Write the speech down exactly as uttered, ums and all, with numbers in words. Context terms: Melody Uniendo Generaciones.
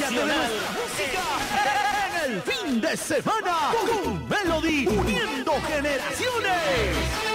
Nacional. En el fin de semana, con Melody Uniendo Generaciones.